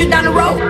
you down the road.